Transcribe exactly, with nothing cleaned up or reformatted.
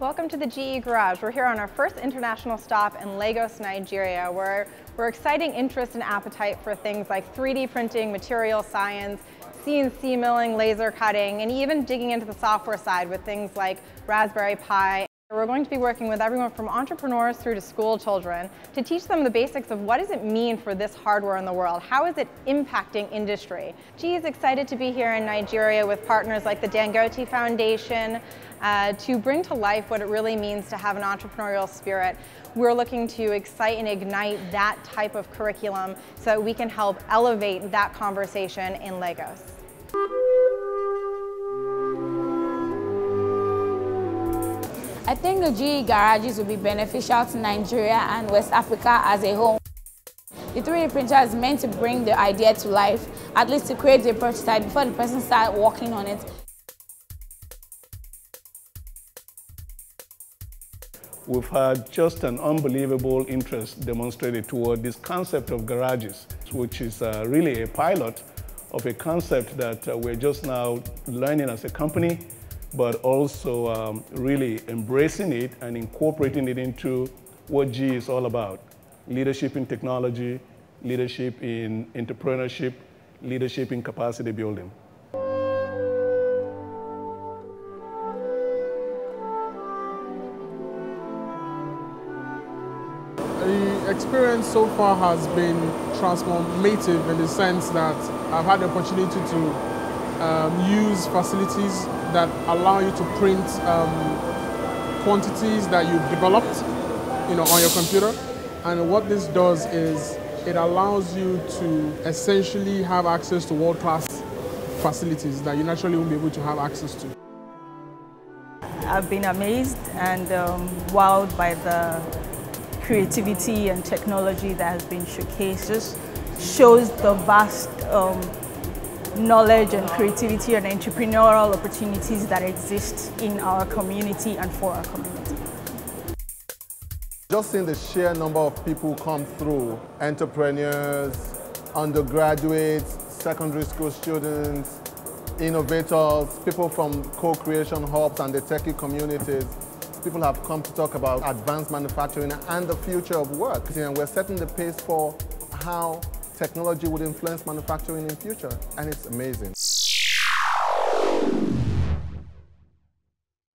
Welcome to the G E Garage. We're here on our first international stop in Lagos, Nigeria, where we're exciting interest and appetite for things like three D printing, material science, C N C milling, laser cutting, and even digging into the software side with things like Raspberry Pi. We're going to be working with everyone from entrepreneurs through to school children to teach them the basics of what does it mean for this hardware in the world? How is it impacting industry? G E is excited to be here in Nigeria with partners like the Dangote Foundation, Uh, to bring to life what it really means to have an entrepreneurial spirit. We're looking to excite and ignite that type of curriculum so that we can help elevate that conversation in Lagos. I think the G E garages will be beneficial to Nigeria and West Africa as a whole. The three D printer is meant to bring the idea to life, at least to create the prototype before the person starts working on it. We've had just an unbelievable interest demonstrated toward this concept of garages, which is uh, really a pilot of a concept that uh, we're just now learning as a company, but also um, really embracing it and incorporating it into what G E is all about. Leadership in technology, leadership in entrepreneurship, leadership in capacity building. The experience so far has been transformative in the sense that I've had the opportunity to um, use facilities that allow you to print um, quantities that you've developed, you know, on your computer. And what this does is it allows you to essentially have access to world-class facilities that you naturally won't be able to have access to. I've been amazed and um, wowed by the creativity and technology that has been showcased. Just shows the vast um, knowledge and creativity and entrepreneurial opportunities that exist in our community and for our community. Just seeing the sheer number of people come through, entrepreneurs, undergraduates, secondary school students, innovators, people from co-creation hubs and the techie communities. People have come to talk about advanced manufacturing and the future of work. And we're setting the pace for how technology would influence manufacturing in the future, and it's amazing.